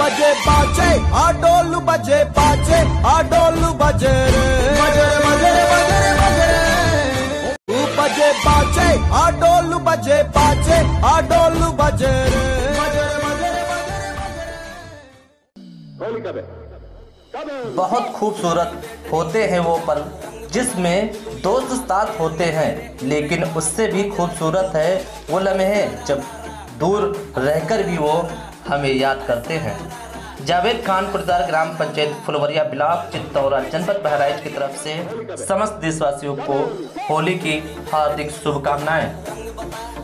बजे बाजे आ डोल बजे बाजे आ डोल बजे बजे बजे बजे बजे बाजे आ डोल बजे बाजे आ डोल बजे बजे बजे। बहुत खूबसूरत होते हैं वो पल जिसमें दोस्त साथ होते हैं, लेकिन उससे भी खूबसूरत है वो लम्हे जब दूर रहकर भी वो हमें याद करते हैं। जावेद खान कोटेदार ग्राम पंचायत फुलवरिया ब्लॉक चितौरा जनपद बहराइच की तरफ से समस्त देशवासियों को होली की हार्दिक शुभकामनाएं।